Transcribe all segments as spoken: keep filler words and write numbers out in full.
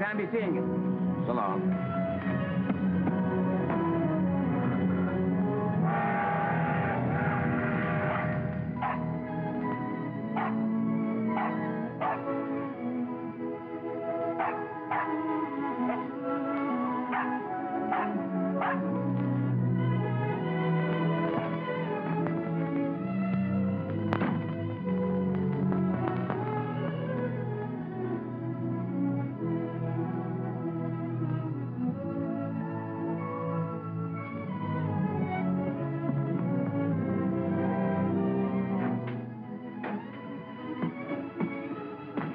time be seeing you. So long.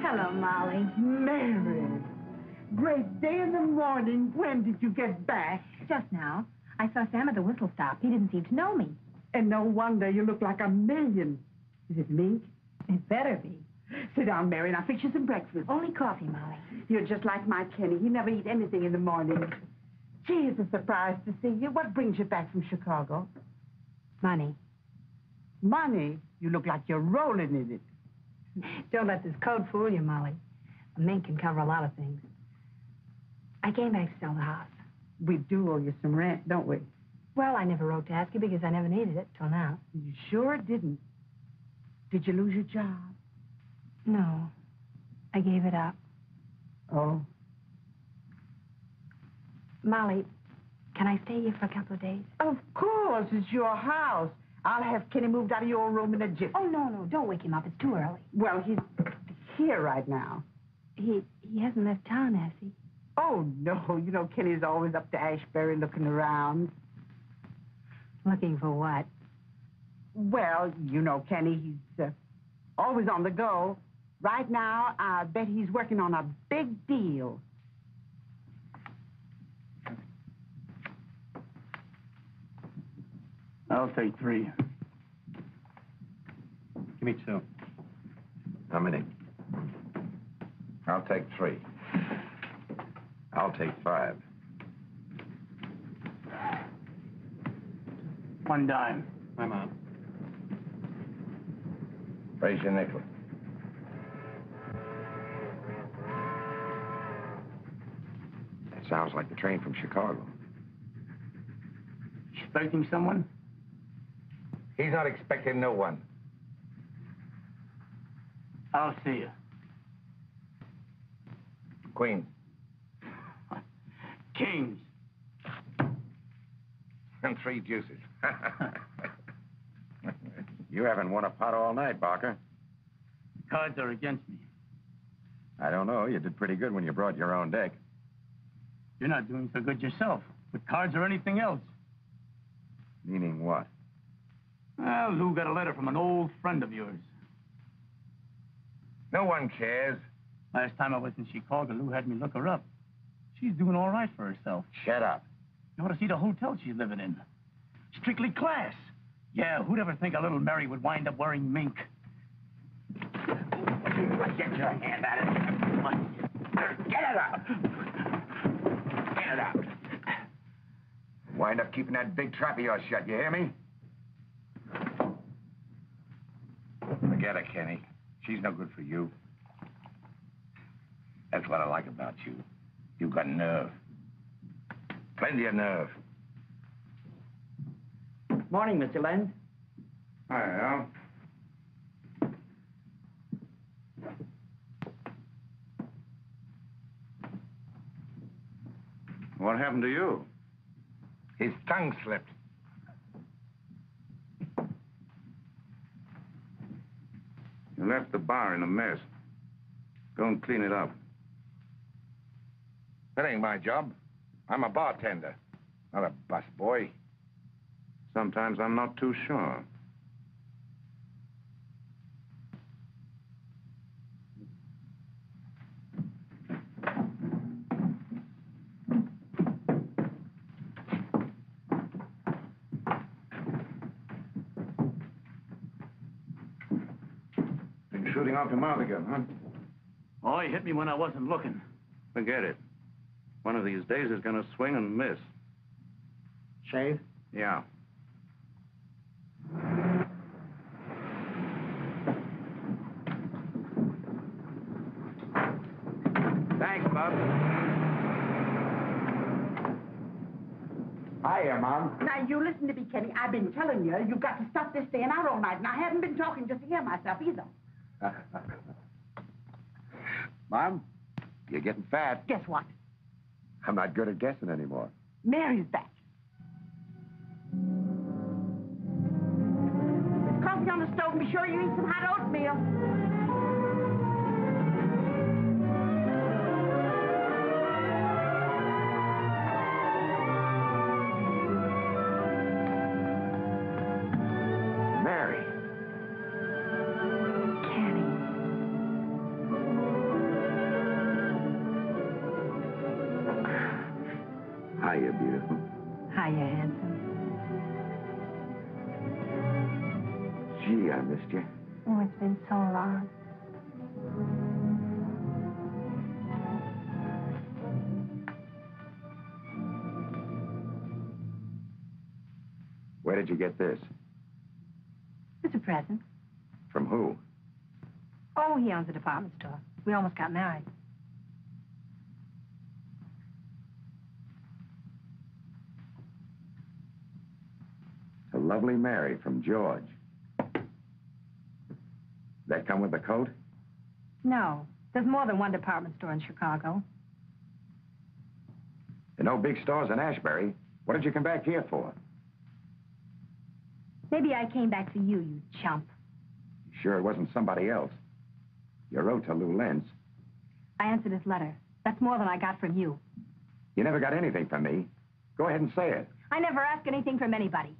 Hello, Molly. Mary! Great day in the morning. When did you get back? Just now. I saw Sam at the Whistle Stop. He didn't seem to know me. And no wonder. You look like a million. Is it mink? It better be. Sit down, Mary, and I'll fix you some breakfast. Only coffee, Molly. You're just like my Kenny. He never eats anything in the morning. Gee, it's a surprise to see you. What brings you back from Chicago? Money. Money? You look like you're rolling in it. Don't let this coat fool you, Molly. A mink can cover a lot of things. I came back to sell the house. We do owe you some rent, don't we? Well, I never wrote to ask you because I never needed it till now. You sure didn't. Did you lose your job? No. I gave it up. Oh? Molly, can I stay here for a couple of days? Of course. It's your house. I'll have Kenny moved out of your room in a jiffy. Oh, no, no, don't wake him up. It's too early. Well, he's here right now. He he hasn't left town, has he? Oh, no. You know, Kenny's always up to Ashbury looking around. Looking for what? Well, you know, Kenny, he's uh, always on the go. Right now, I bet he's working on a big deal. I'll take three. Give me two. How many? I'll take three. I'll take five. One dime. I'm out. Raise your nickel. That sounds like the train from Chicago. Expecting someone? He's not expecting no one. I'll see you. Queens. Kings. And three juices. You haven't won a pot all night, Barker. The cards are against me. I don't know. You did pretty good when you brought your own deck. You're not doing so good yourself, with cards or anything else. Meaning what? Well, Lou got a letter from an old friend of yours. No one cares. Last time I was in Chicago, Lou had me look her up. She's doing all right for herself. Shut up. You ought to see the hotel she's living in. Strictly class. Yeah, who'd ever think a little Mary would wind up wearing mink? Get your hand out of here. Get it out. Get it out. Wind up keeping that big trap of yours shut, you hear me? Forget her, Kenny. She's no good for you. That's what I like about you. You've got nerve. Plenty of nerve. Morning, Mister Lenz. Hi, Al. What happened to you? His tongue slipped. You left the bar in a mess. Go and clean it up. That ain't my job. I'm a bartender, not a busboy. Sometimes I'm not too sure. Shooting off your mouth again, huh? Oh, he hit me when I wasn't looking. Forget it. One of these days is going to swing and miss. Shave? Yeah. Thanks, Bob. Hiya, Mom. Now, you listen to me, Kenny. I've been telling you, you've got to stop this staying out all night, and I haven't been talking just to hear myself either. Mom, you're getting fat. Guess what? I'm not good at guessing anymore. Mary's back. There's coffee on the stove, and be sure you eat some hot oatmeal. Hiya, beautiful. Hiya, handsome. Gee, I missed you. Oh, it's been so long. Where did you get this? It's a present. From who? Oh, he owns a department store. We almost got married. Lovely Mary from George. That come with the coat? No. There's more than one department store in Chicago. And no big stores in Ashbury. What did you come back here for? Maybe I came back for you, you chump. You sure it wasn't somebody else? You wrote to Lou Lenz. I answered his letter. That's more than I got from you. You never got anything from me. Go ahead and say it. I never ask anything from anybody.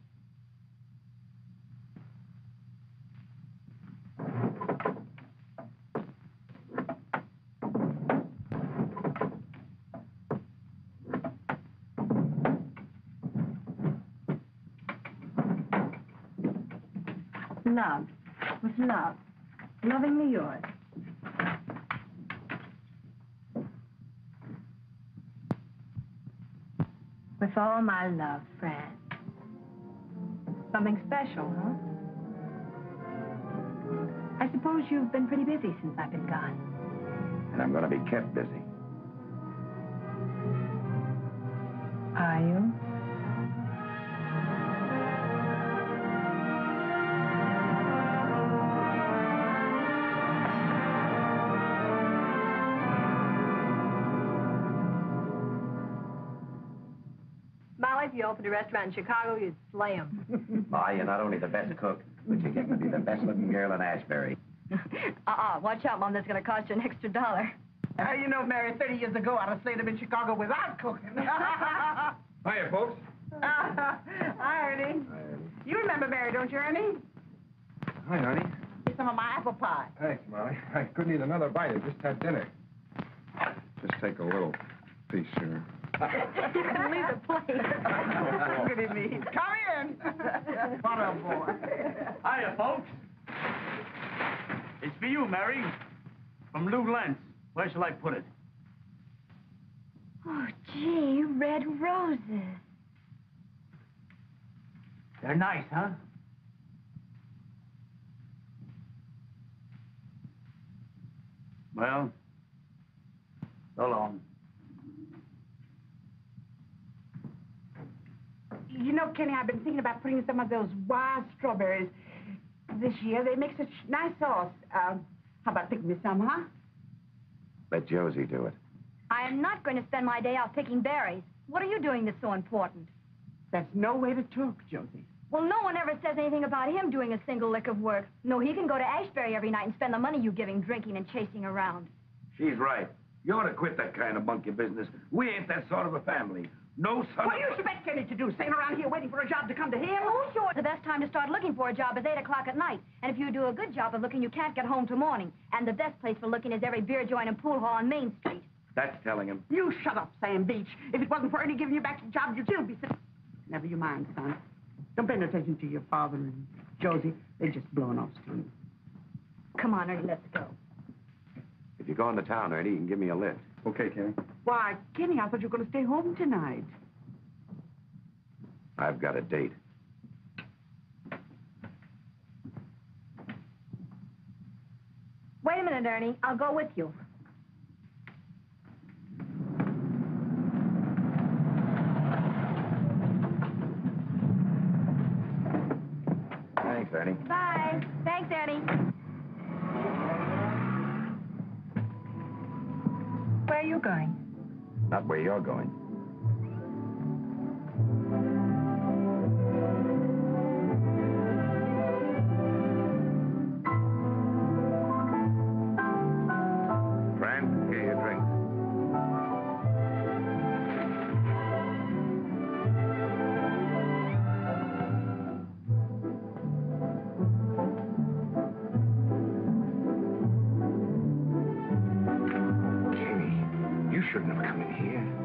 Love. With love. Lovingly yours. With all my love, Fran. Something special, huh? I suppose you've been pretty busy since I've been gone. And I'm going to be kept busy. Are you? If you opened a restaurant in Chicago, you'd slay 'em. Ma, you're not only the best cook, but you're getting to be the best-looking girl in Ashbury. Uh-uh. Watch out, Mom. That's going to cost you an extra dollar. How do you know, Mary, thirty years ago, I'd have slayed him in Chicago without cooking. Hiya, folks. Uh, hi, Ernie. Hi, Ernie. You remember Mary, don't you, Ernie? Hi, Ernie. Here's some of my apple pie. Thanks, Molly. I couldn't eat another bite. I just had dinner. Just take a little piece, sir. You can leave the plate. Oh, good evening. Come in. Come on, boy. Hiya, folks. It's for you, Mary. From Lou Lenz. Where shall I put it? Oh, gee, red roses. They're nice, huh? Well, so long. You know, Kenny, I've been thinking about putting some of those wild strawberries this year. They make such nice sauce. Uh, how about picking me some, huh? Let Josie do it. I am not going to spend my day out picking berries. What are you doing that's so important? That's no way to talk, Josie. Well, no one ever says anything about him doing a single lick of work. No, he can go to Ashbury every night and spend the money you give him drinking and chasing around. She's right. You ought to quit that kind of monkey business. We ain't that sort of a family. No, son. What do you expect Kenny to do? Staying around here waiting for a job to come to him? Oh, sure. The best time to start looking for a job is eight o'clock at night. And if you do a good job of looking, you can't get home till morning. And the best place for looking is every beer joint and pool hall on Main Street. That's telling him. You shut up, Sam Beach. If it wasn't for Ernie giving you back your job, you'd still be sitting. Never you mind, son. Don't pay no attention to your father and Josie. They're just blowing off steam. Come on, Ernie, let's go. If you're going to town, Ernie, you can give me a lift. Okay, Kenny. Why, Kenny, I thought you were going to stay home tonight. I've got a date. Wait a minute, Ernie. I'll go with you. Annie. Bye. Thanks, Annie. Where are you going? Not where you're going.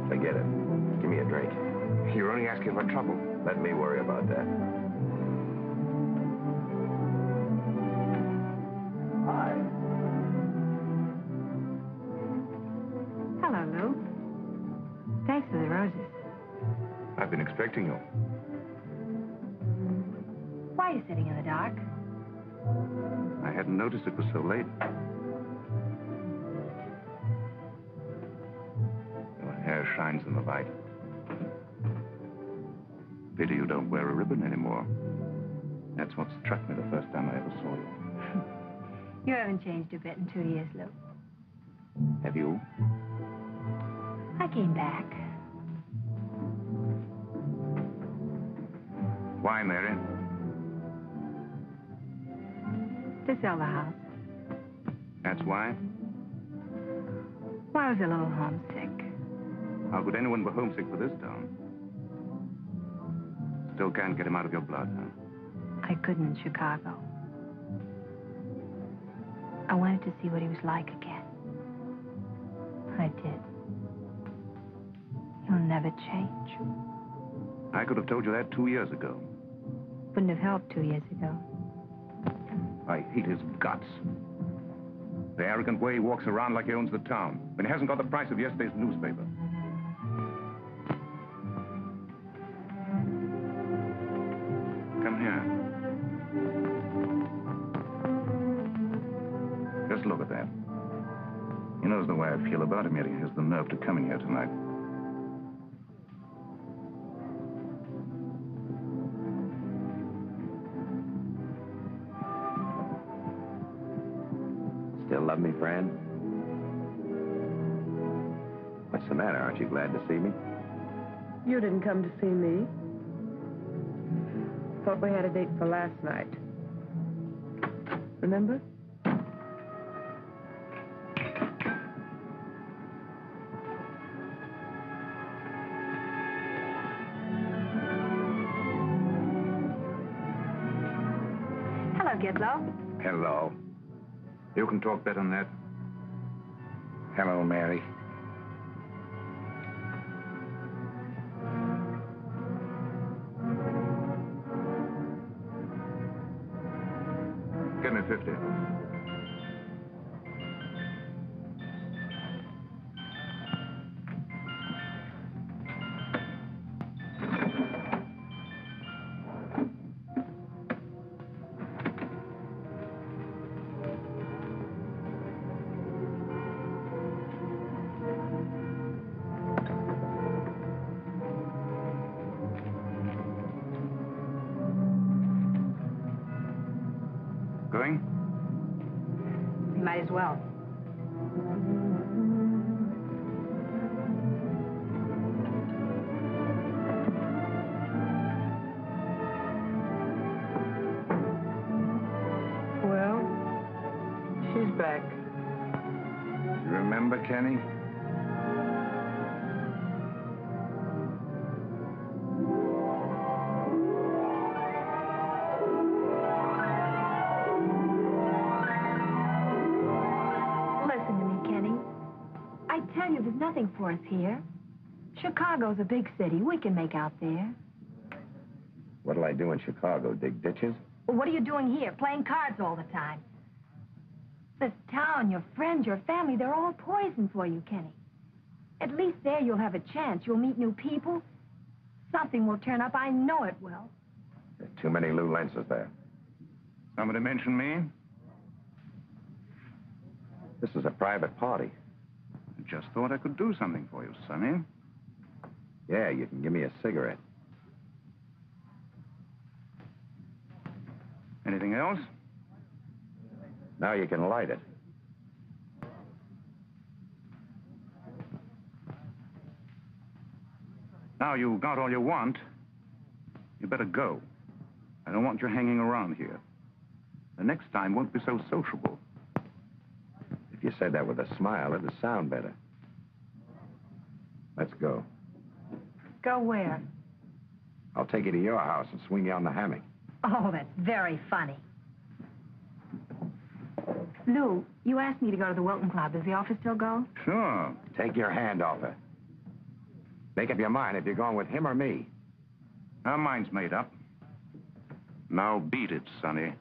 Forget it. Give me a drink. You're only asking for trouble. Let me worry about that. Hi. Hello, Lou. Thanks for the roses. I've been expecting you. Why are you sitting in the dark? I hadn't noticed it was so late. Hair shines in the light. Pity you don't wear a ribbon anymore. That's what struck me the first time I ever saw you. You haven't changed a bit in two years, Lou. Have you? I came back. Why, Mary? To sell the house. That's why? Well, I was a little homesick. How could anyone be homesick for this town? Still can't get him out of your blood, huh? I couldn't in Chicago. I wanted to see what he was like again. I did. He'll never change. I could have told you that two years ago. Wouldn't have helped two years ago. I hate his guts. The arrogant way he walks around like he owns the town, when he hasn't got the price of yesterday's newspaper. Just look at that. He knows the way I feel about him, yet he has the nerve to come in here tonight. Still love me, Fran? What's the matter? Aren't you glad to see me? You didn't come to see me. Thought we had a date for last night. Remember? Hello. Hello. You can talk better than that. Hello, Mary. Give me fifty. Might as well. Well, she's back. You remember, Kenny? There's nothing for us here. Chicago's a big city. We can make out there. What'll I do in Chicago? Dig ditches? Well, what are you doing here? Playing cards all the time. This town, your friends, your family, they're all poison for you, Kenny. At least there you'll have a chance. You'll meet new people. Something will turn up. I know it will. There are too many Lou Lenses there. Somebody mention me? This is a private party. Just thought I could do something for you, Sonny. Yeah, you can give me a cigarette. Anything else? Now you can light it. Now you've got all you want, you better go. I don't want you hanging around here. The next time won't be so sociable. If you said that with a smile, it'd sound better. Let's go. Go where? I'll take you to your house and swing you on the hammock. Oh, that's very funny. Lou, you asked me to go to the Wilton Club. Does the office still go? Sure. Take your hand off her. Make up your mind if you're going with him or me. Our mind's made up. Now beat it, Sonny.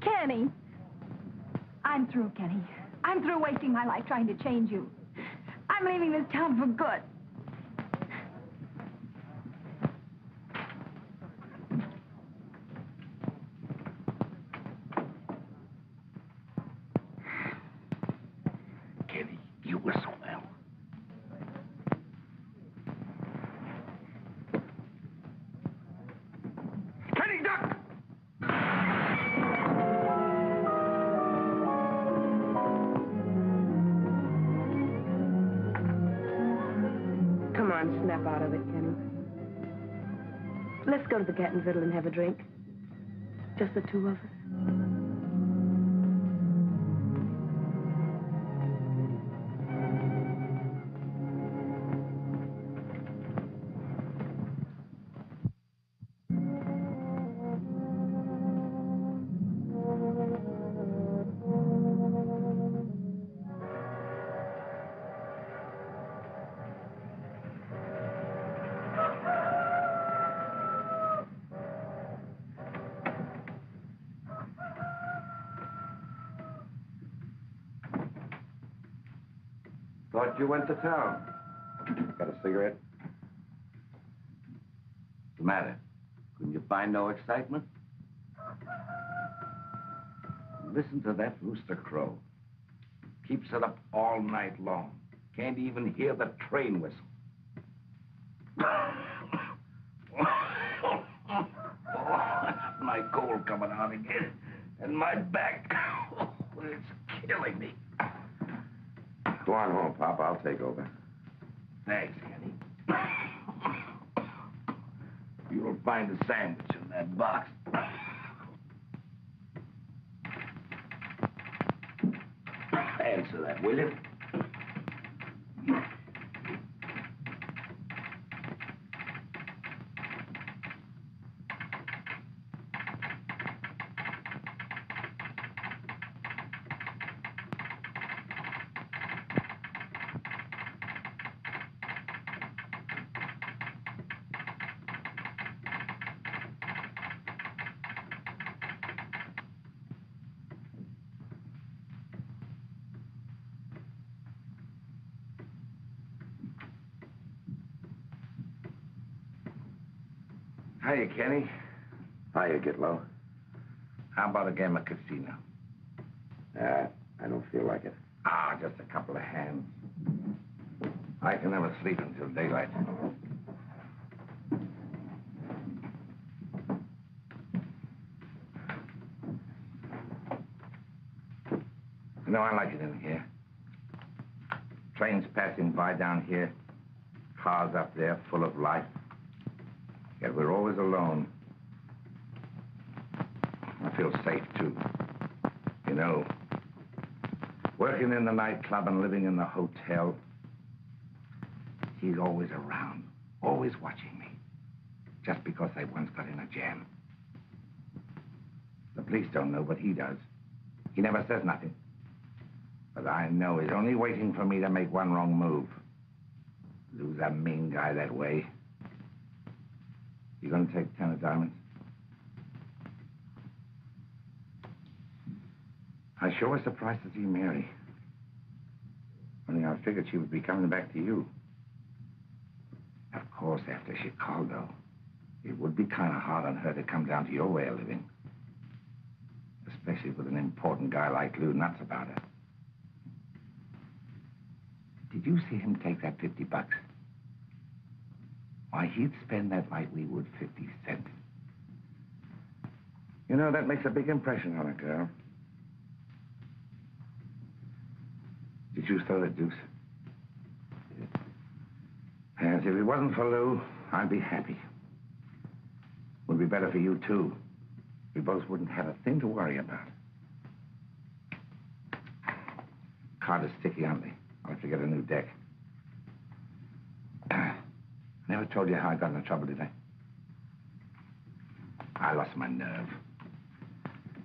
Kenny, I'm through, Kenny. I'm through wasting my life trying to change you. I'm leaving this town for good. Kenny, you whistle now. Kenny, duck! Snap out of it, Kenny. Let's go to the Cat and Fiddle and have a drink. Just the two of us. Thought you went to town. Got a cigarette? What's the matter? Couldn't you find no excitement? Listen to that rooster crow. Keeps it up all night long. Can't even hear the train whistle. Oh, my cold coming on again. And my back. Oh, it's killing me. Go on home, Pop. I'll take over. Thanks, Kenny. You'll find a sandwich in that box. Answer that, will you? Hiya, Kenny. Hiya, get low. How about a game of casino? Uh, I don't feel like it. Ah, just a couple of hands. I can never sleep until daylight. You know, I like it in here. Trains passing by down here. Cars up there full of life. Yet we're always alone. I feel safe, too. You know, working in the nightclub and living in the hotel, he's always around, always watching me, just because they once got in a jam. The police don't know, but he does. He never says nothing. But I know he's only waiting for me to make one wrong move. Lose a mean guy that way. You gonna take ten of diamonds? I sure was surprised to see Mary. Only I figured she would be coming back to you. Of course, after Chicago, it would be kind of hard on her to come down to your way of living. Especially with an important guy like Lou nuts about her. Did you see him take that fifty bucks? Why, he'd spend that like we would fifty cents. You know, that makes a big impression on a girl. Did you throw the deuce? Yes. As if it wasn't for Lou, I'd be happy. Would be better for you, too. We both wouldn't have a thing to worry about. Carter's sticky, aren't they? I'll have to get a new deck. I never told you how I got into trouble, did I? I lost my nerve.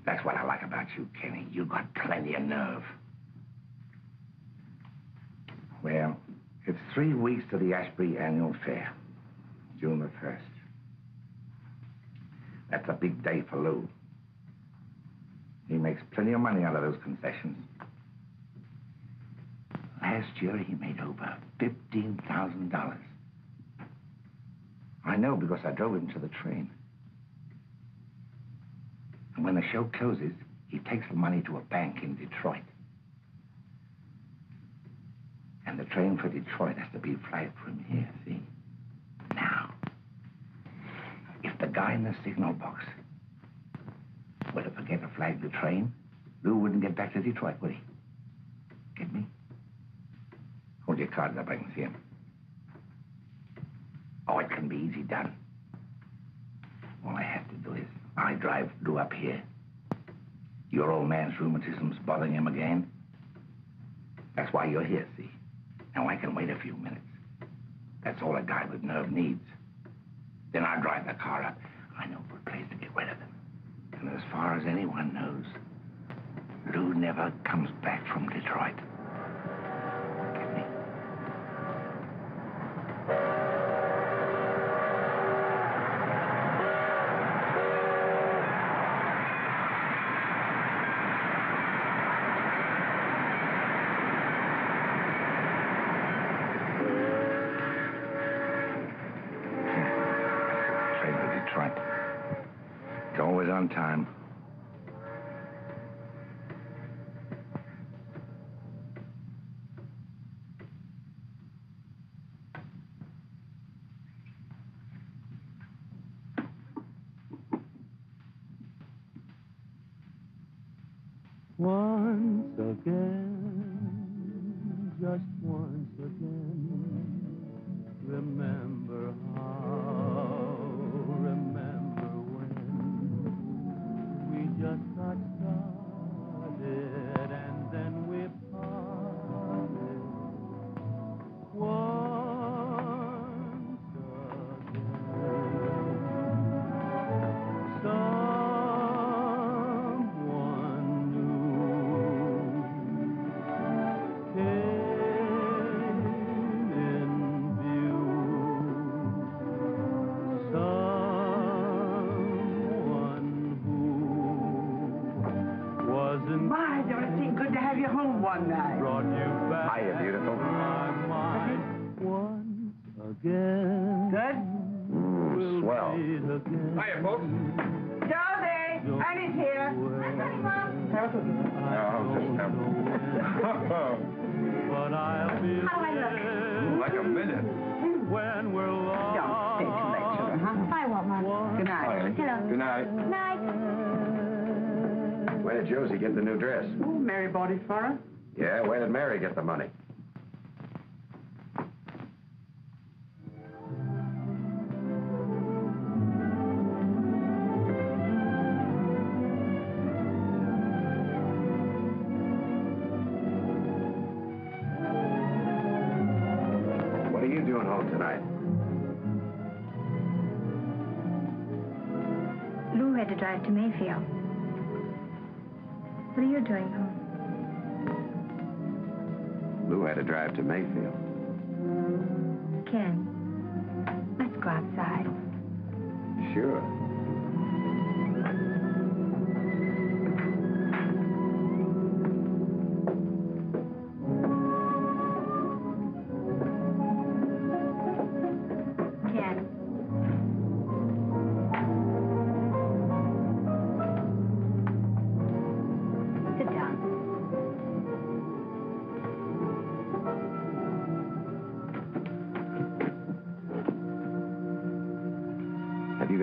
That's what I like about you, Kenny. You got plenty of nerve. Well, it's three weeks to the Ashbury Annual Fair, June the first. That's a big day for Lou. He makes plenty of money out of those concessions. Last year, he made over fifteen thousand dollars. I know, because I drove him to the train. And when the show closes, he takes the money to a bank in Detroit. And the train for Detroit has to be a flight from here, see? Now, if the guy in the signal box were to forget to flag the train, Lou wouldn't get back to Detroit, would he? Get me? Hold your cards up, I can see him. Oh, it can be easy done. All I have to do is I drive Lou up here. Your old man's rheumatism's bothering him again. That's why you're here, see? Now, I can wait a few minutes. That's all a guy with nerve needs. Then I drive the car up. I know a good place to get rid of him. And as far as anyone knows, Lou never comes back from Detroit. Get me? Time. Once again, just once again, remember how, remember. Just got started and then we parted once again. Someone new came in view. Someone My, Dorothy, good to have you home one night. Brought you back. Hiya, beautiful. Once again. Good? Ooh, swell. Hiya, folks. Dorothy, Annie's here. Hi, honey, Mom. No, just him. But I'll be there. Like a minute. When we're lost. Don't stay too late, children, huh? I won't, Mom. Good night. Hi. Hello. Good night. Good night. Where did Josie get the new dress? Oh, Mary bought it for her. Yeah, where did Mary get the money? What are you doing home tonight? Lou had to drive to Mayfield. What are you doing home? Lou had to drive to Mayfield. Ken, let's go outside. Sure.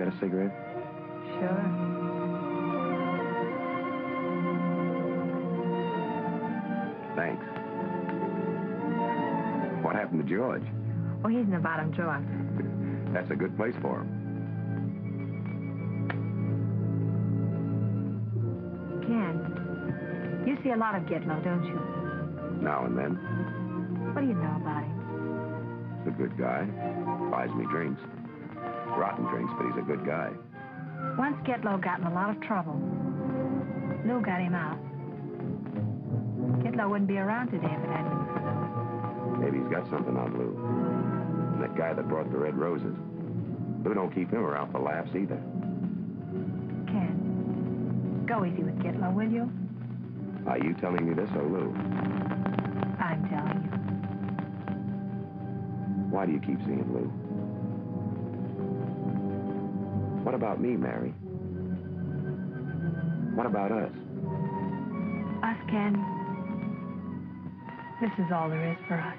got a cigarette? Sure. Thanks. What happened to George? Oh, he's in the bottom drawer. That's a good place for him. Ken, you see a lot of Gitlow, don't you? Now and then. What do you know about him? He's a good guy. Buys me drinks. Rotten drinks, but he's a good guy. Once Gitlow got in a lot of trouble. Lou got him out. Gitlow wouldn't be around today if it hadn't. Maybe he's got something on Lou. And that guy that brought the red roses. Lou don't keep him around for laughs either. Ken, go easy with Gitlow, will you? Are you telling me this or Lou? I'm telling you. Why do you keep seeing Lou? What about me, Mary? What about us? Us, Ken. This is all there is for us.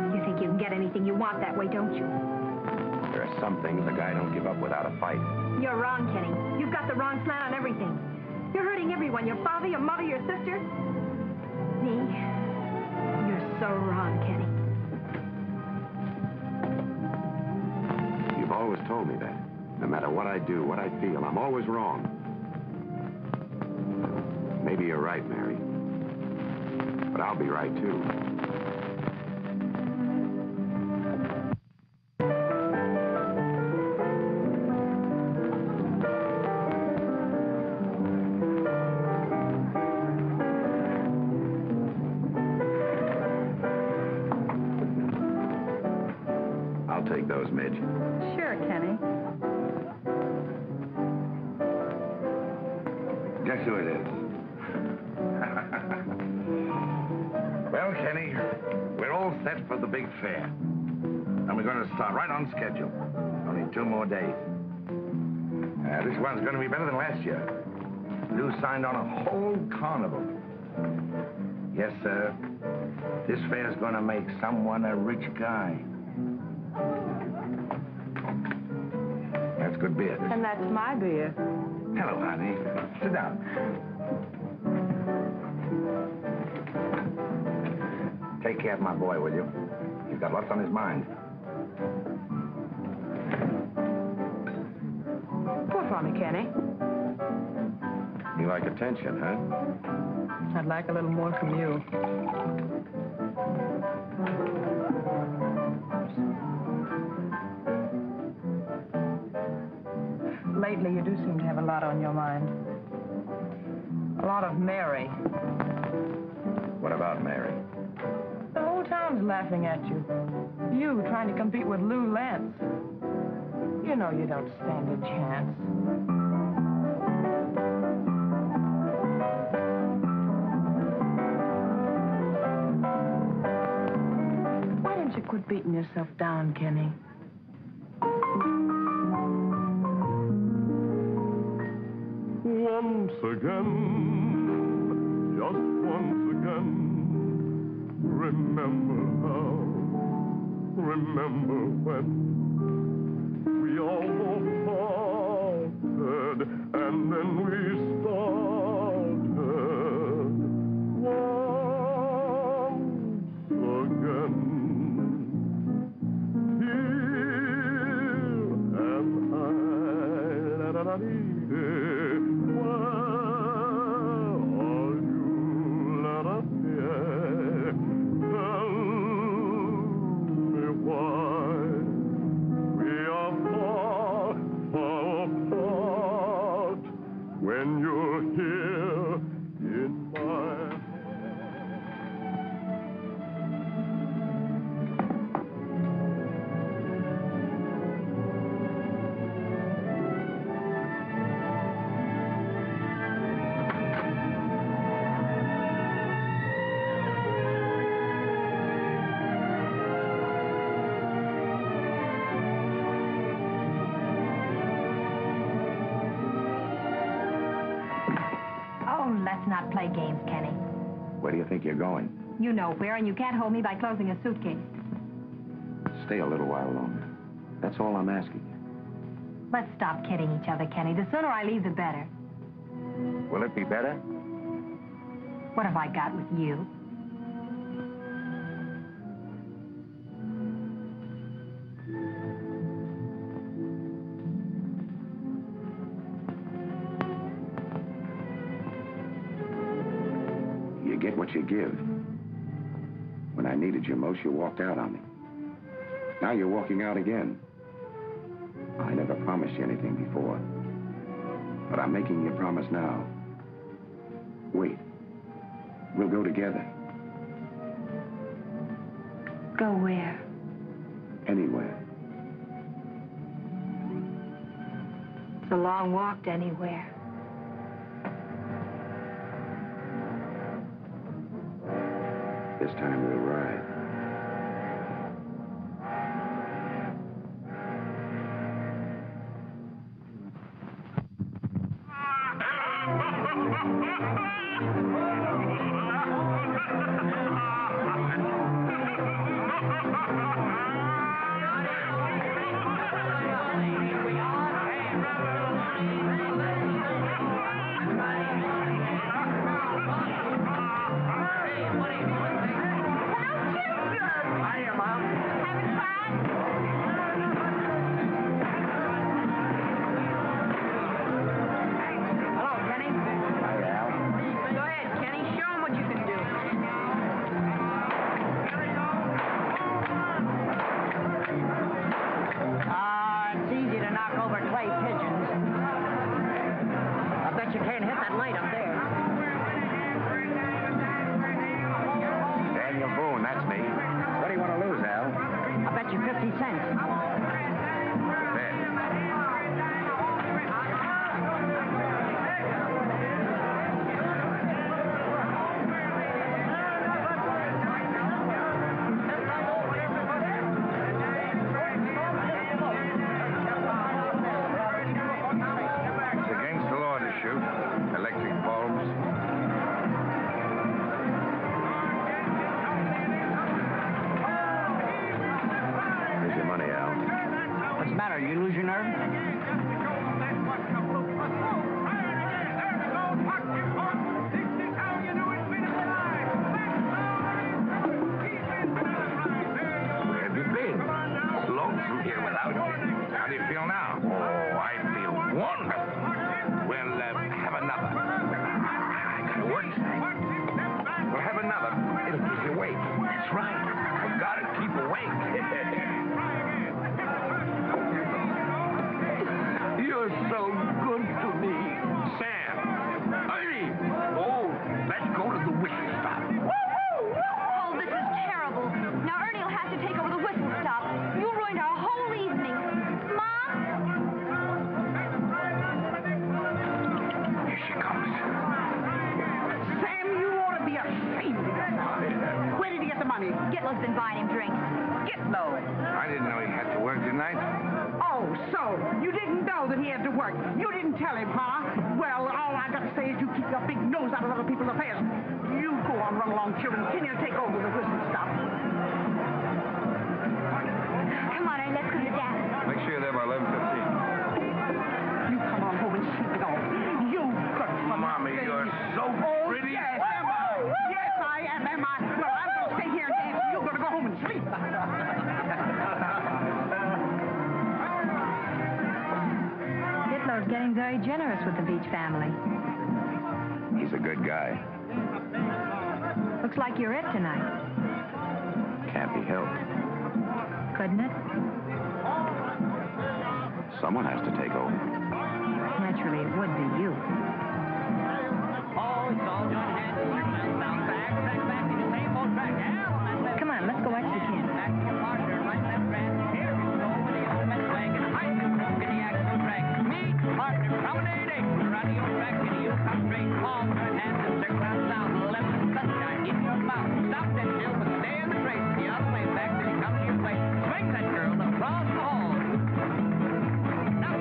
You think you can get anything you want that way, don't you? There are some things a guy don't give up without a fight. You're wrong, Kenny. You've got the wrong slant on everything. You're hurting everyone. Your father, your mother, your sister. Me. You're so wrong, Kenny. You've always told me that. No matter what I do, what I feel, I'm always wrong. Maybe you're right, Mary. But I'll be right, too. Take those, Midge. Sure, Kenny. Guess who it is? Well, Kenny, we're all set for the big fair. And we're going to start right on schedule. Only two more days. Uh, this one's going to be better than last year. Lou signed on a whole carnival. Yes, sir. This fair's going to make someone a rich guy. That's good beer. And that's my beer. Hello, honey. Sit down. Take care of my boy, will you? He's got lots on his mind. Pour for me, Kenny. You like attention, huh? I'd like a little more from you. Lately, you do seem to have a lot on your mind. A lot of Mary. What about Mary? The whole town's laughing at you. You trying to compete with Lou Lance. You know you don't stand a chance. Why don't you quit beating yourself down, Kenny? Once again, just once again, remember how, remember when we all parted and then we started once again. Here am I, da da da dee. Let's not play games, Kenny. Where do you think you're going? You know where, and you can't hold me by closing a suitcase. Stay a little while longer. That's all I'm asking you. Let's stop kidding each other, Kenny. The sooner I leave, the better. Will it be better? What have I got with you? You get what you give. When I needed you most, you walked out on me. Now you're walking out again. I never promised you anything before, but I'm making you a promise now. Wait. We'll go together. Go where? Anywhere. It's a long walk to anywhere. This time we'll ride. Now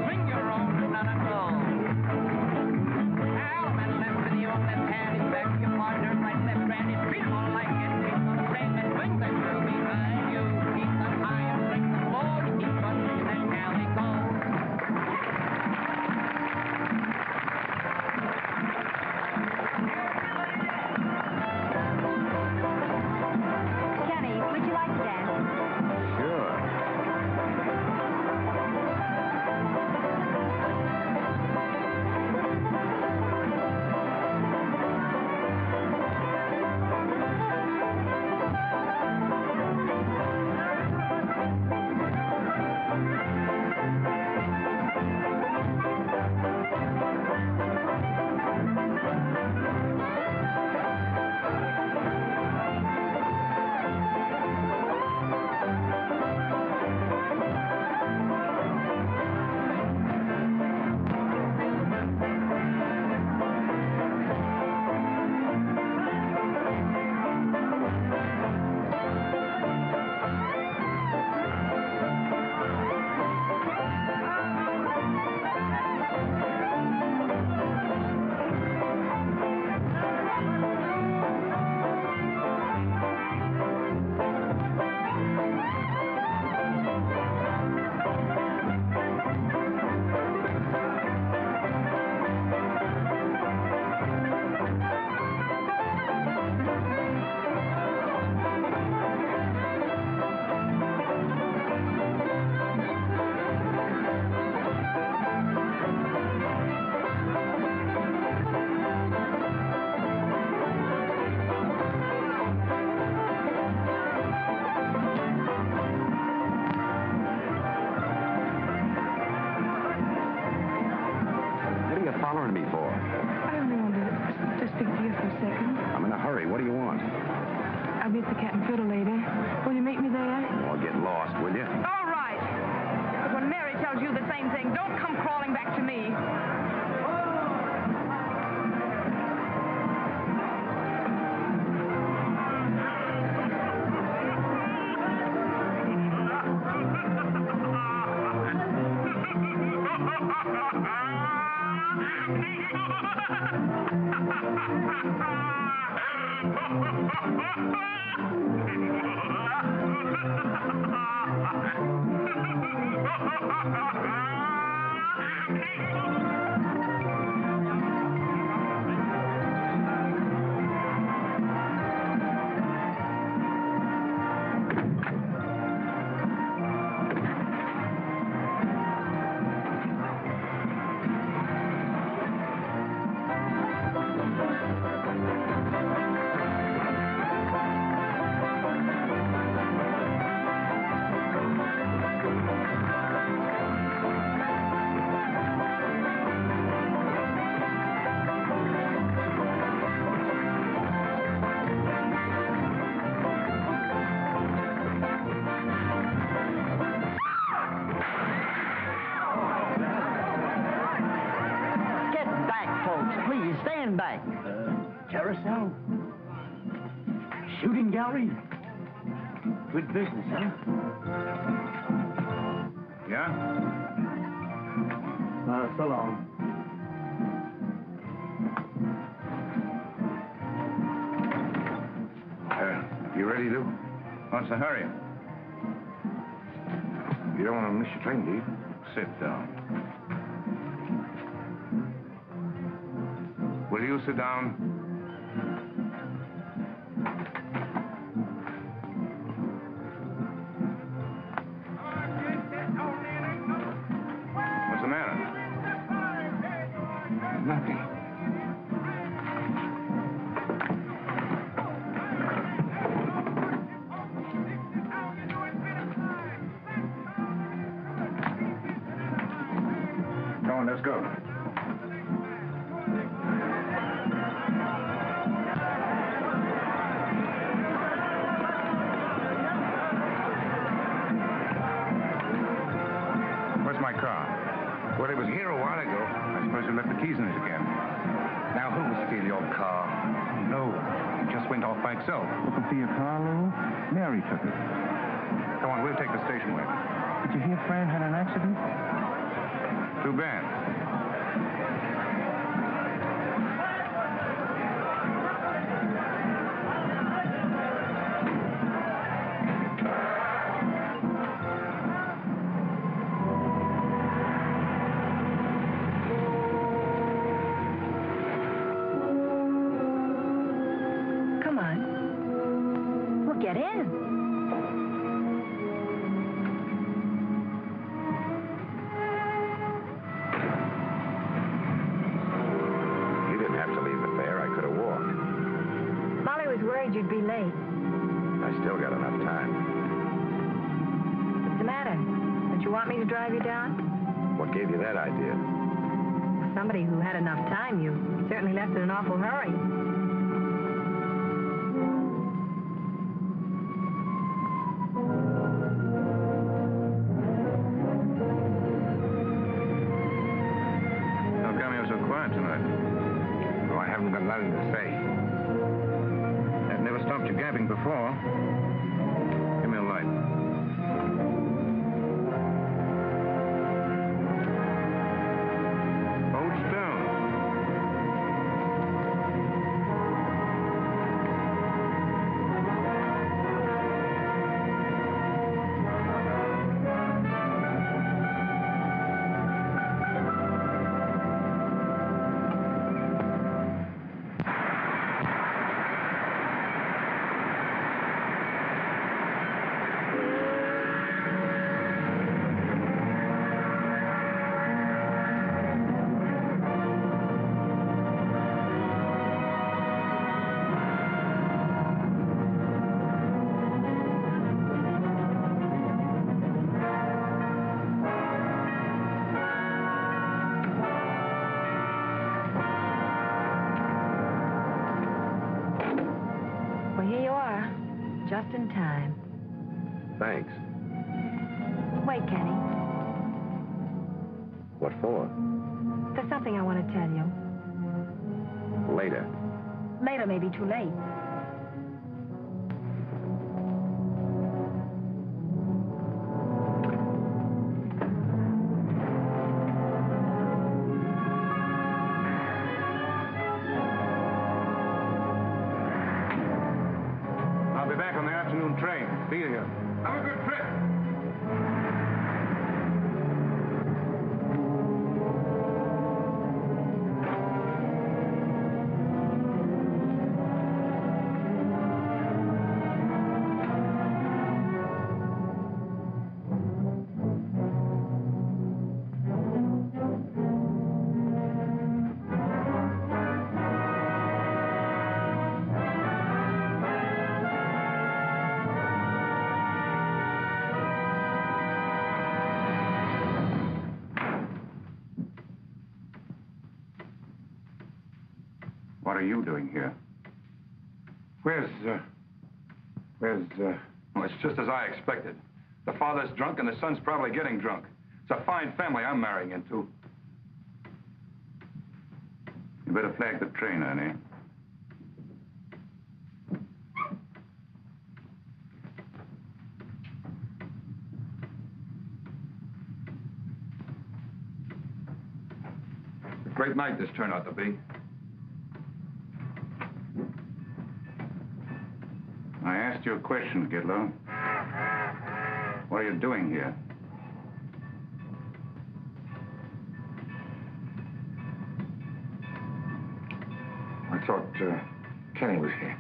swing your own, none at all. Al, man, left in the open hand. hollering at me for? I only wanted to speak to you for a second. I'm in a hurry. What do you want? I'll be at the Cat and Fiddle later. Will you meet me there? Or get lost, will you? All right. But when Mary tells you the same thing, don't come crawling back to me. Back. Uh, Carousel? Shooting gallery? Good business, huh? Yeah? Uh, so long. Uh, you ready, Lou? What's the hurry? You don't want to miss your train, do you? Sit down. Will you sit down? What's the matter? Nothing. Come on, let's go. Well, it was here a while ago. I suppose you left the keys in it again. Now, who will steal your car? No, it just went off by itself. Looking for your car, Lou? Mary took it. Come on, we'll take the station wagon. Did you hear Fran had an accident? Too bad. Get in. You didn't have to leave it there. I could have walked. Molly was worried you'd be late. I still got enough time. What's the matter? Don't you want me to drive you down? What gave you that idea? Somebody who had enough time. You certainly left in an awful hurry. Nothing to say. That never stopped you gabbing before. Give me a light. Hold still. just in time. Thanks. Wait, Kenny. What for? There's something I want to tell you. Later. Later may be too late. Train. Be here. Have a good trip. What are you doing here? Where's, uh, where's, uh... Well, it's just as I expected. The father's drunk and the son's probably getting drunk. It's a fine family I'm marrying into. You better flag the train, Ernie. It's a great night this turned out to be. I asked you a question, Gidlow. What are you doing here? I thought uh, Kenny was here.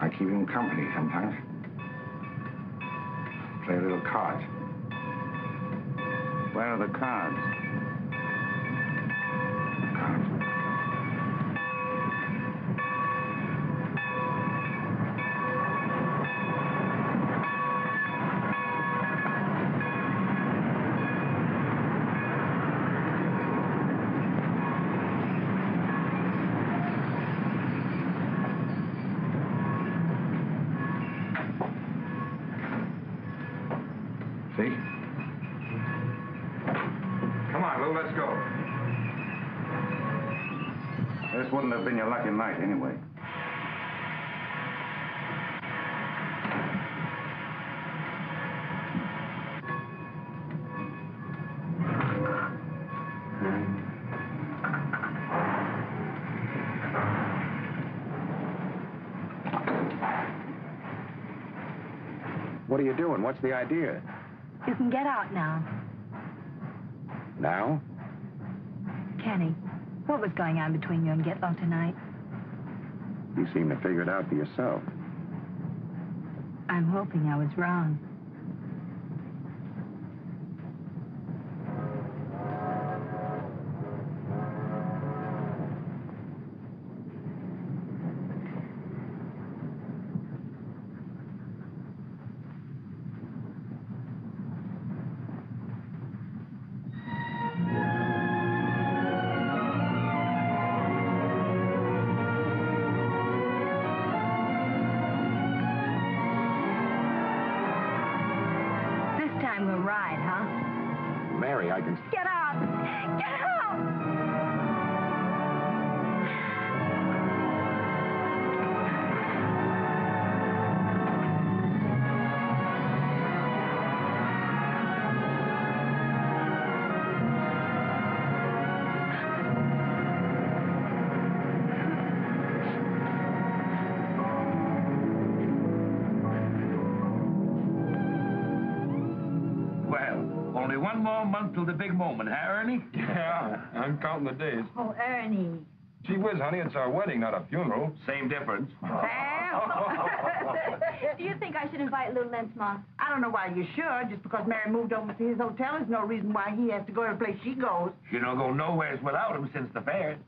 I keep him company sometimes. Play a little cards. Where are the cards? Cards. Come on, Lou, let's go. This wouldn't have been your lucky night anyway. What are you doing? What's the idea? You can get out now. Now? Kenny, what was going on between you and Gitlow tonight? You seem to figure it out for yourself. I'm hoping I was wrong. Mary, I can... Get out! Get out! Well... Only one more month till the big moment, huh, Ernie? Yeah, I'm counting the days. Oh, Ernie. Gee whiz, honey, it's our wedding, not a funeral. Same difference. Do you think I should invite Lou Lensmore? I don't know why you should. Just because Mary moved over to his hotel is no reason why he has to go every place she goes. She don't go nowheres without him since the fair.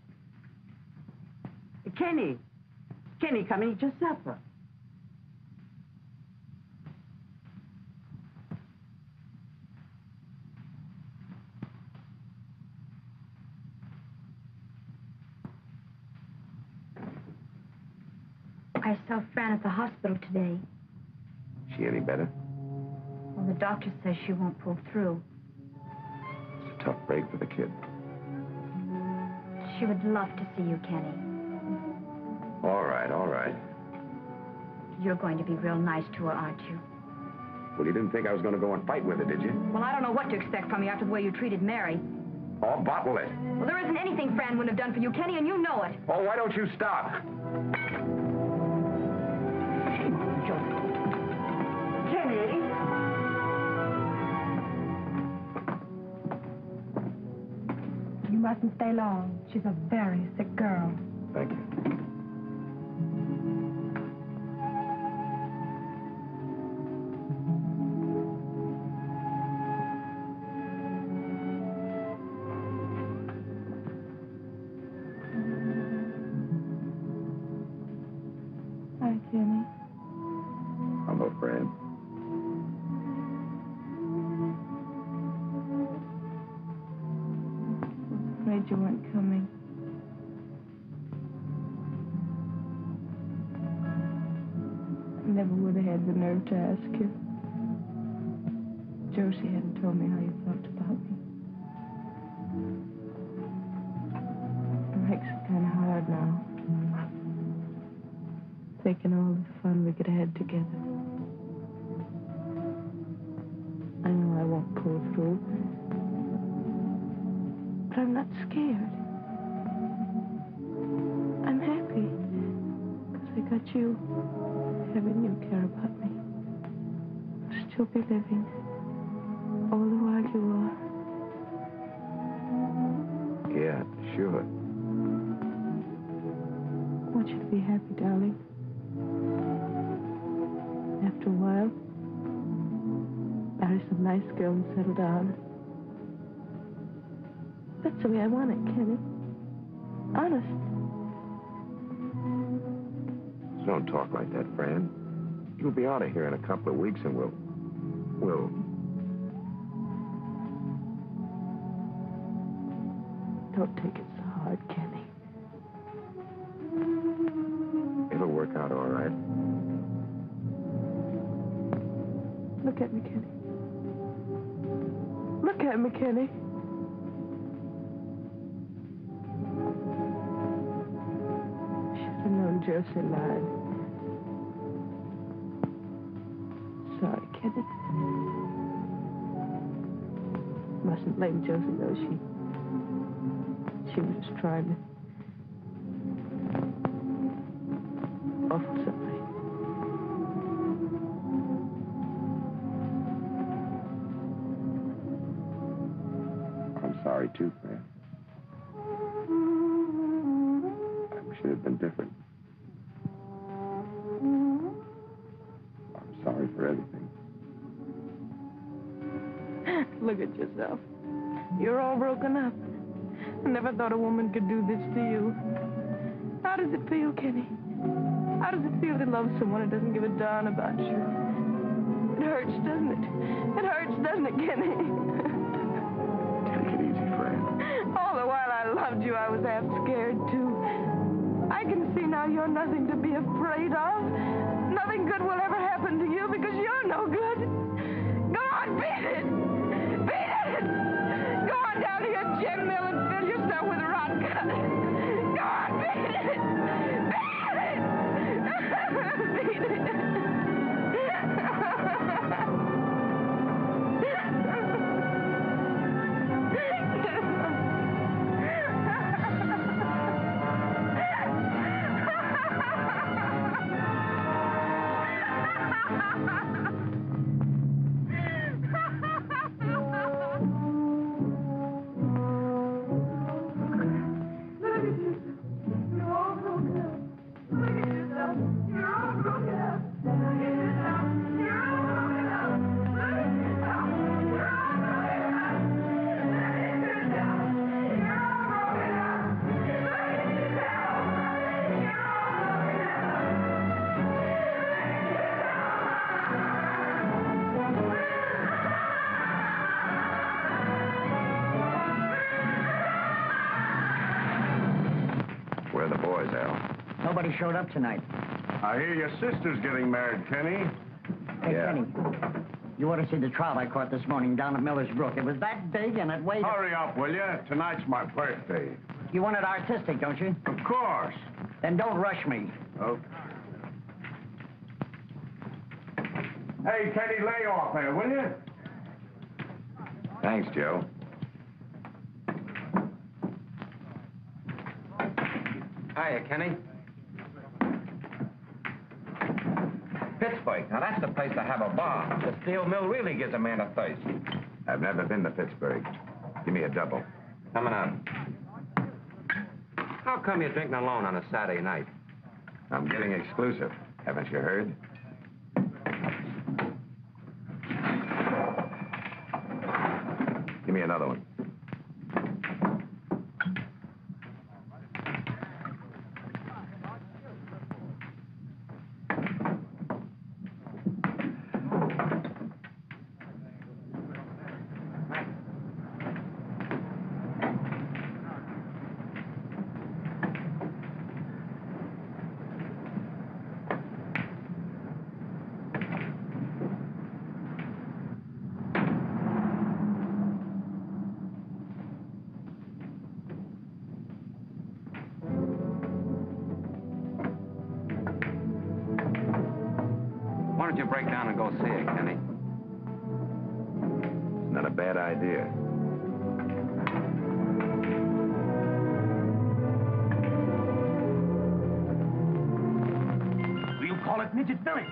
Kenny. Kenny, come and eat your supper. I I saw Fran at the hospital today. Is she any better? Well, the doctor says she won't pull through. It's a tough break for the kid. She would love to see you, Kenny. All right, all right. You're going to be real nice to her, aren't you? Well, you didn't think I was going to go and fight with her, did you? Well, I don't know what to expect from you after the way you treated Mary. Oh, bottle it. Well, there isn't anything Fran wouldn't have done for you, Kenny, and you know it. Oh, why don't you stop? Kenny! You mustn't stay long. She's a very sick girl. Thank you. Hi, Kenny. I'm a friend. I was afraid you weren't coming. I never would have had the nerve to ask you. Josie hadn't told me how you felt about me. It makes it kind of hard now. Thinking all the fun we could have had together. I know I won't pull through, but I'm not scared. I'm happy, because I got you, having you care about me. I'll still be living, all the while you are. Yeah, sure. I want you to be happy, darling. After a while, marry some nice girl and settle down. That's the way I want it, Kenny. Honest. Don't talk like that, Fran. You'll be out of here in a couple of weeks and we'll... we'll... Don't take it so hard, Kenny. It'll work out all right. Look at me, Kenny. Look at me, Kenny. I should have known Josie lied. Sorry, Kenny. Mustn't blame Josie, though. She... she was just trying to... offer something. Sorry, too, Fran. I wish it had been different. I'm sorry for everything. Look at yourself. You're all broken up. I never thought a woman could do this to you. How does it feel, Kenny? How does it feel to love someone who doesn't give a darn about you? It hurts, doesn't it? It hurts, doesn't it, Kenny? All the while I loved you, I was half scared, too. I can see now you're nothing to be afraid of. Nothing good will ever happen to you because you're no good. Go on, beat it! Beat it! Go on down to your gin mill and fill yourself with vodka. Go on, beat it! Beat it! Beat it! Nobody showed up tonight. I hear your sister's getting married, Kenny. Hey, yeah. Kenny, you ought to see the trout I caught this morning down at Miller's Brook. It was that big and it weighed... Hurry up, will you? Tonight's my birthday. You want it artistic, don't you? Of course. Then don't rush me. Oh. Hey, Kenny, lay off there, will you? Thanks, Joe. Hiya, Kenny. Pittsburgh. Now, that's the place to have a bar. The steel mill really gives a man a thirst. I've never been to Pittsburgh. Give me a double. Coming up. How come you're drinking alone on a Saturday night? I'm getting exclusive. Haven't you heard? Give me another one. Why don't you break down and go see it, Kenny? It's not a bad idea. We'll call it Midget Village.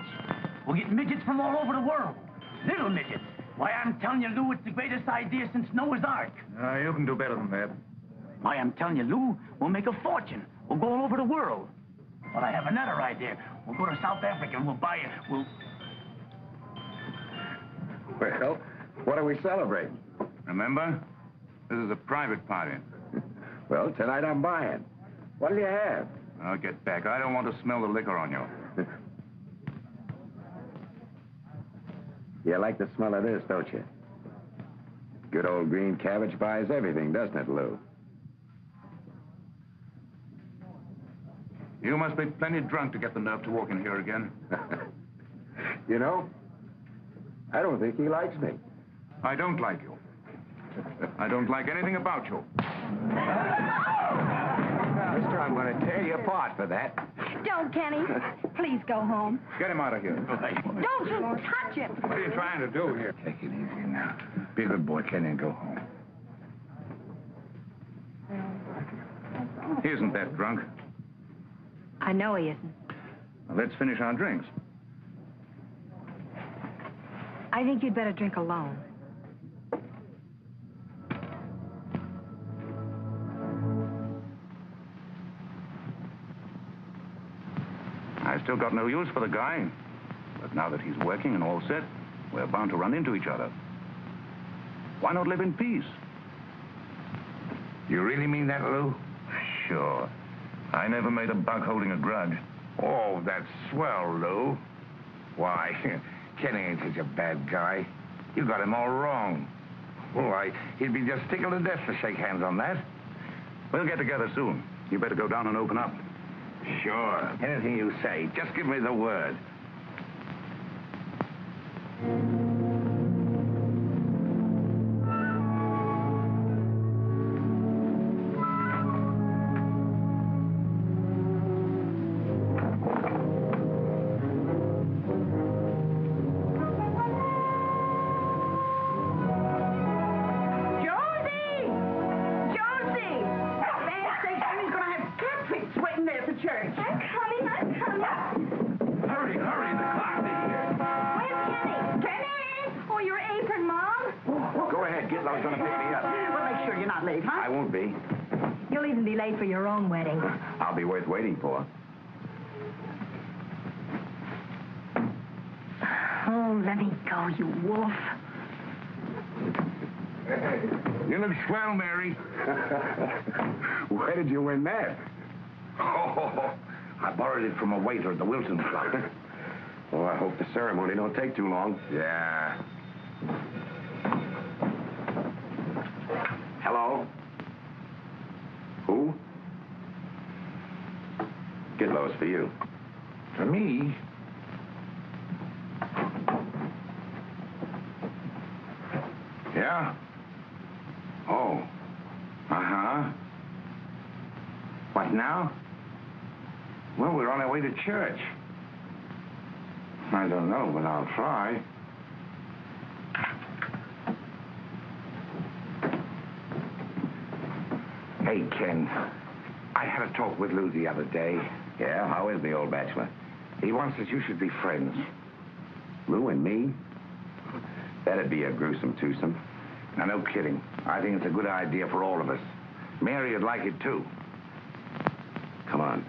We'll get midgets from all over the world. Little midgets. Why, I'm telling you, Lou, it's the greatest idea since Noah's Ark. Uh, you can do better than that. Why, I'm telling you, Lou, we'll make a fortune. We'll go all over the world. But I have another idea. We'll go to South Africa and we'll buy it. We'll... Well, what are we celebrating? Remember? This is a private party. Well, tonight I'm buying. What'll you have? I'll get back. I don't want to smell the liquor on you. You like the smell of this, don't you? Good old green cabbage buys everything, doesn't it, Lou? You must be plenty drunk to get the nerve to walk in here again. You know, I don't think he likes me. I don't like you. I don't like anything about you. Mister, I'm going to tear you apart for that. Don't, Kenny. Please go home. Get him out of here. Don't you touch him. What are you trying to do here? Take it easy now. Be a good boy, Kenny, and go home. He isn't that drunk. I know he isn't. Well, let's finish our drinks. I think you'd better drink alone. I still got no use for the guy. But now that he's working and all set, we're bound to run into each other. Why not live in peace? You really mean that, Lou? Sure. I never made a buck holding a grudge. Oh, that's swell, Lou. Why, Kenny ain't such a bad guy. You got him all wrong. Why, he'd be just tickled to death to shake hands on that. We'll get together soon. You better go down and open up. Sure. Anything you say, just give me the word. Huh? I won't be. You'll even be late for your own wedding. I'll be worth waiting for. Oh, let me go, you wolf. Hey, you look swell, Mary. Where did you win that? Oh, I borrowed it from a waiter at the Wilson Club. Oh, I hope the ceremony don't take too long. Yeah. Hello? Who? Gidlow's for you. To me, yeah? Oh, uh-huh. What now? Well, we're on our way to church. I don't know, but I'll try. Hey, Ken, I had a talk with Lou the other day. Yeah, how is the old bachelor? He wants that you should be friends. Lou and me? That'd be a gruesome twosome. Now, no kidding. I think it's a good idea for all of us. Mary would like it, too. Come on.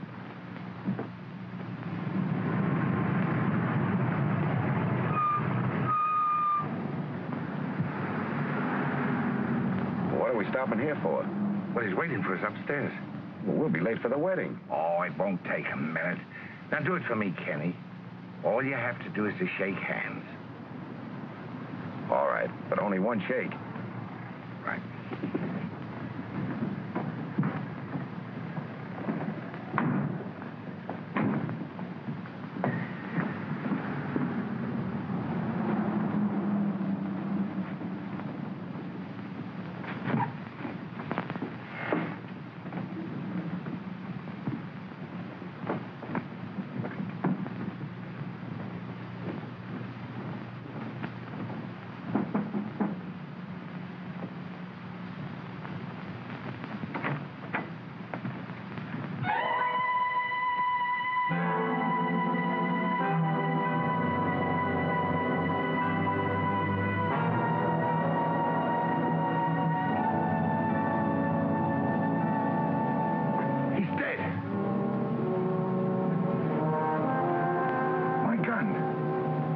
What are we stopping here for? Well, he's waiting for us upstairs. Well, we'll be late for the wedding. Oh, it won't take a minute. Now, do it for me, Kenny. All you have to do is to shake hands. All right, but only one shake. Right.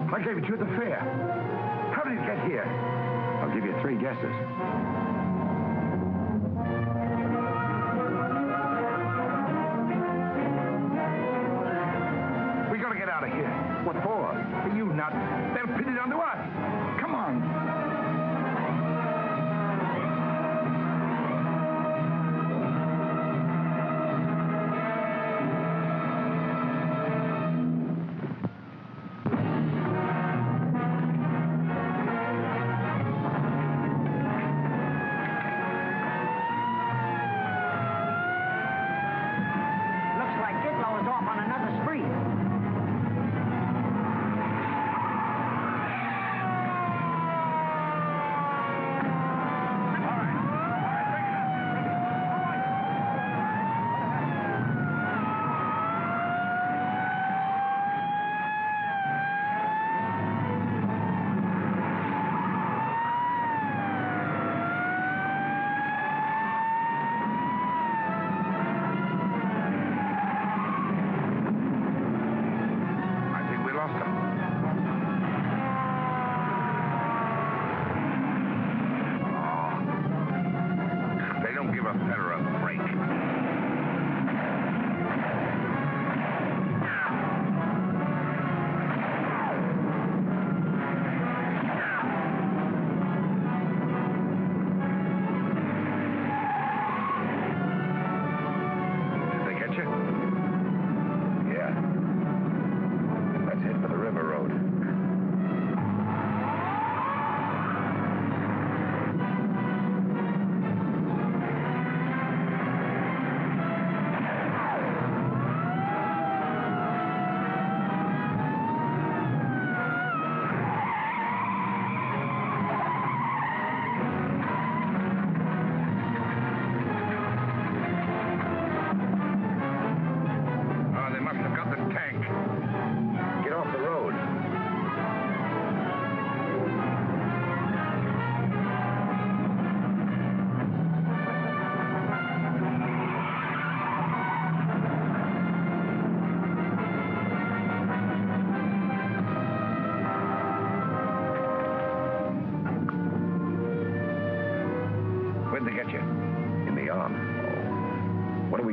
I gave it to you at the fair. How did it get here? I'll give you three guesses. We gotta get out of here. What for? For you nut. They'll pin it onto us. Come on.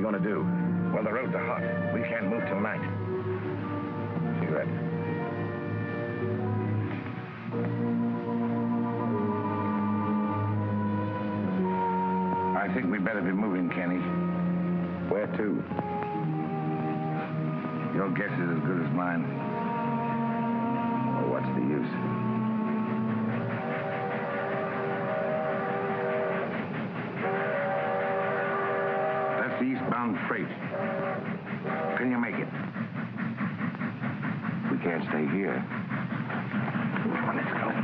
Going to do? Well, the road's hot. We can't move till night. Cigarette. I think we better be moving, Kenny. Where to? Your guess is as good as mine. Well, what's the use? Eastbound freight. Can you make it? We can't stay here. Come on, let's go.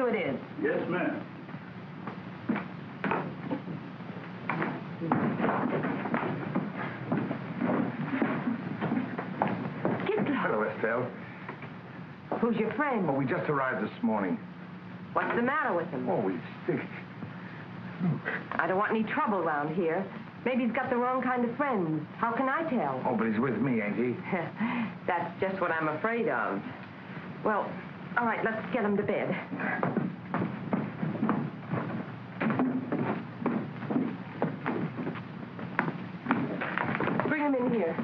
Who it is? Yes, ma'am. Get down. Hello, Estelle. Who's your friend? Oh, we just arrived this morning. What's the matter with him? Oh, he's sick. I don't want any trouble around here. Maybe he's got the wrong kind of friends. How can I tell? Oh, but he's with me, ain't he? That's just what I'm afraid of. Well, all right, let's get him to bed. Bring him in here.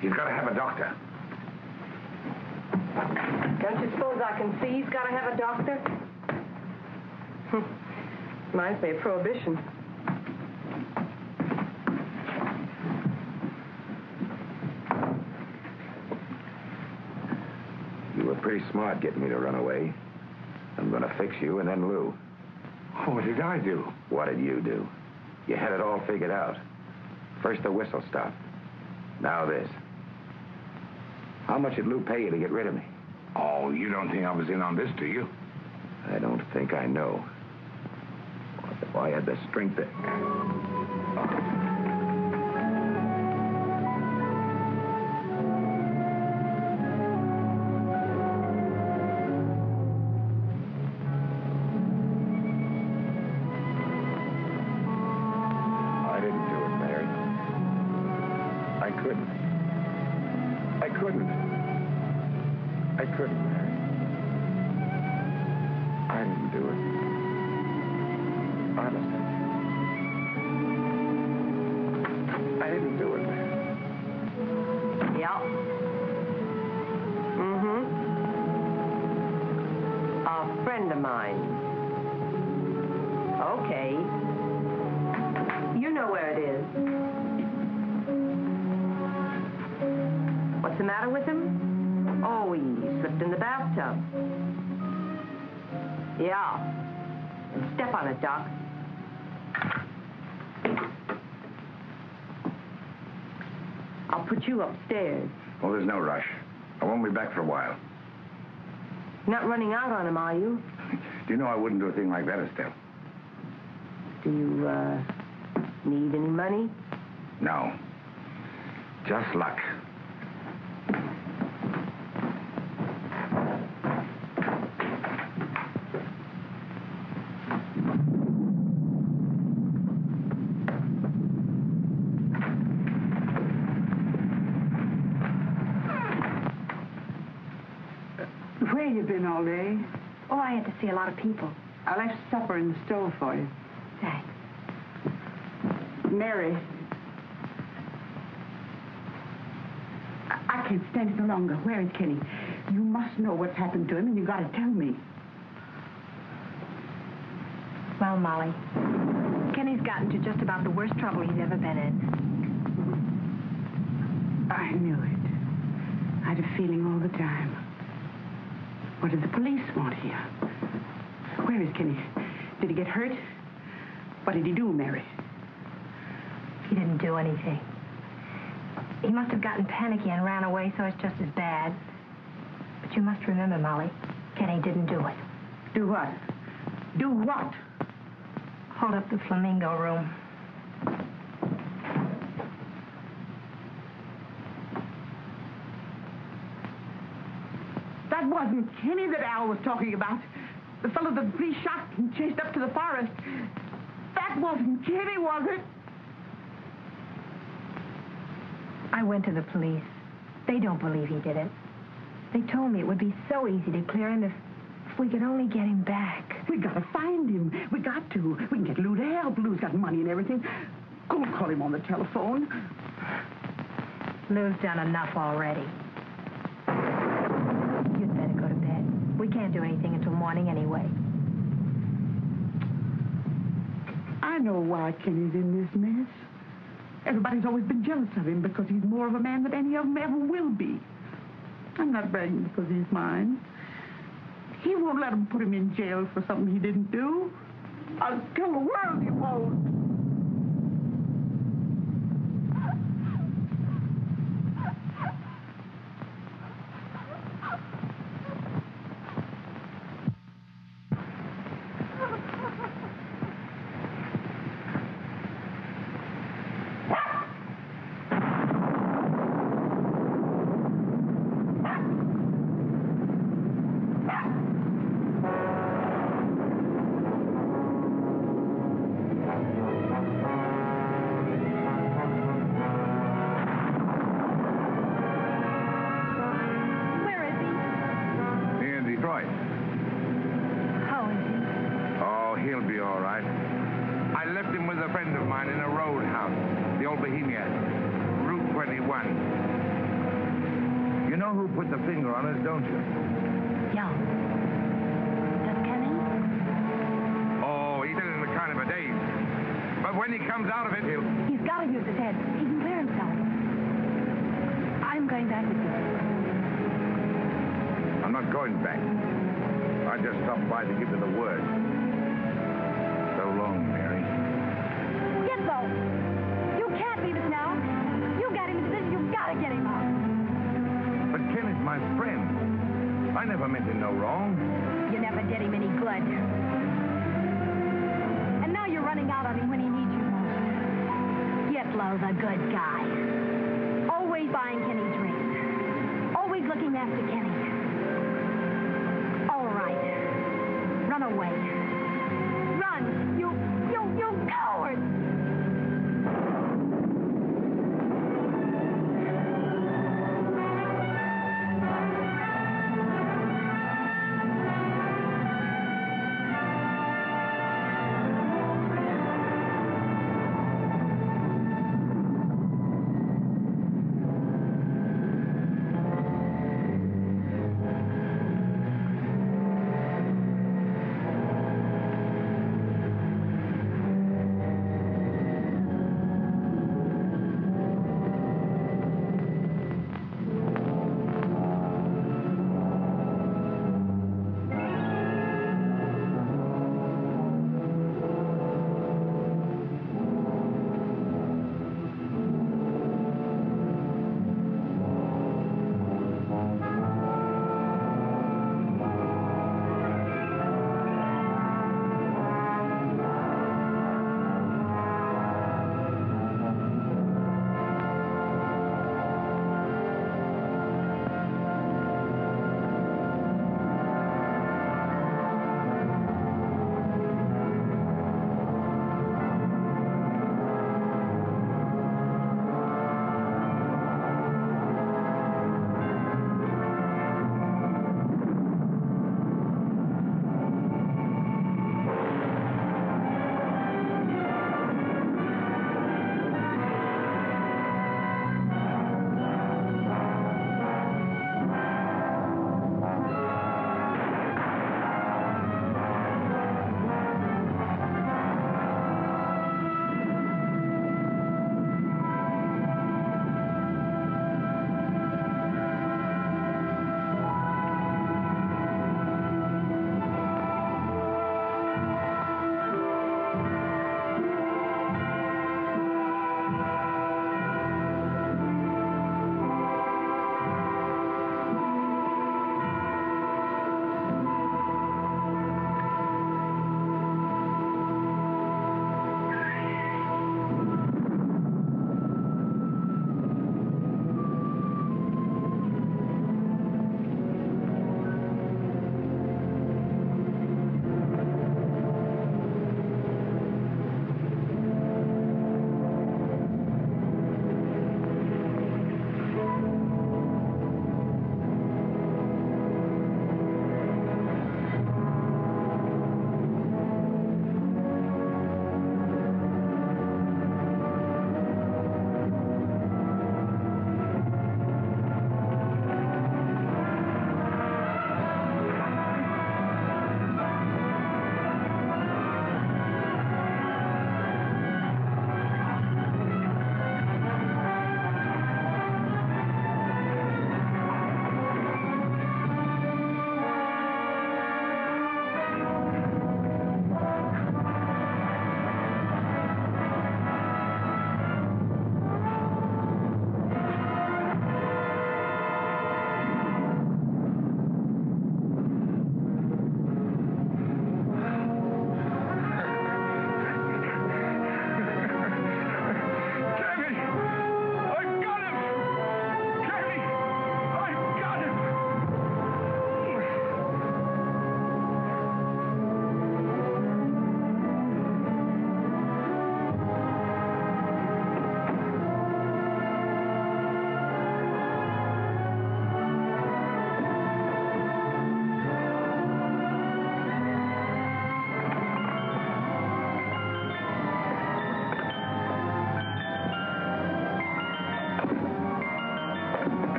He's got to have a doctor. Don't you suppose I can see he's got to have a doctor? Reminds me of Prohibition. Pretty smart getting me to run away. I'm gonna fix you and then Lou. Oh, what did I do? What did you do? You had it all figured out. First the whistle stop. Now this. How much did Lou pay you to get rid of me? Oh, you don't think I was in on this, do you? I don't think I know. If I had the strength to... Oh. Doc. I'll put you upstairs. Well, there's no rush. I won't be back for a while. You're not running out on him, are you? Do you know I wouldn't do a thing like that, Estelle? Do you, uh, need any money? No. Just luck. Where you been all day? Oh, I had to see a lot of people. I left supper in the stove for you. Thanks. Mary. I, I can't stand it no longer. Where is Kenny? You must know what's happened to him, and you got to tell me. Well, Molly, Kenny's gotten to just about the worst trouble he's ever been in. I knew it. I had a feeling all the time. What did the police want here? Where is Kenny? Did he get hurt? What did he do, Mary? He didn't do anything. He must have gotten panicky and ran away, so it's just as bad. But you must remember, Molly, Kenny didn't do it. Do what? Do what? Hold up the flamingo room. That wasn't Kenny that Al was talking about. The fellow that the police shot and chased up to the forest. That wasn't Kenny, was it? I went to the police. They don't believe he did it. They told me it would be so easy to clear him if, if we could only get him back. We gotta find him. We got to. We can get Lou to help. Lou's got money and everything. Go call him on the telephone. Lou's done enough already. You'd better go to bed. We can't do anything until morning anyway. I know why Kenny's in this mess. Everybody's always been jealous of him because he's more of a man than any of them ever will be. I'm not bragging because he's mine. He won't let him put him in jail for something he didn't do. I'll tell the world he won't.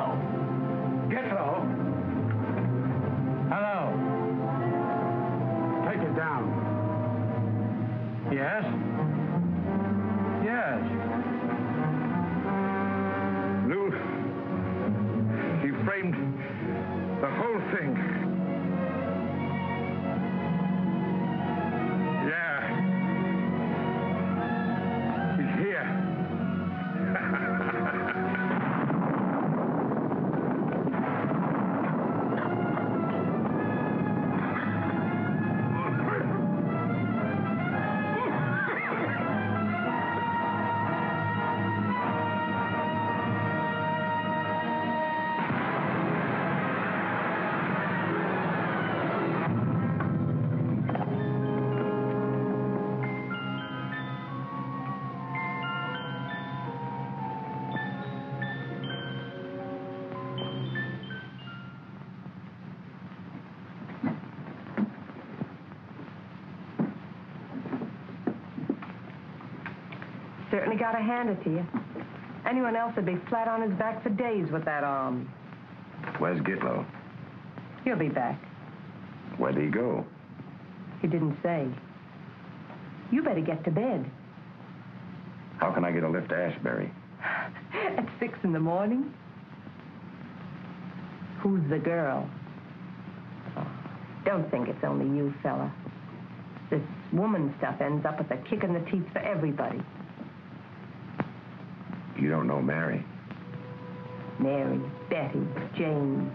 hello. Get low. Hello. Take it down. Yes? Yes. Lou, he framed the whole thing. Yeah. He's here. Certainly got to hand it to you. Anyone else would be flat on his back for days with that arm. Where's Gitlow? He'll be back. Where'd he go? He didn't say. You better get to bed. How can I get a lift to Ashbury? At six in the morning? Who's the girl? Don't think it's only you, fella. This woman stuff ends up with a kick in the teeth for everybody. You don't know Mary. Mary, Betty, Jane.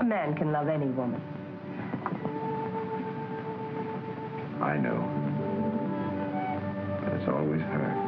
A man can love any woman. I know. But it's always her.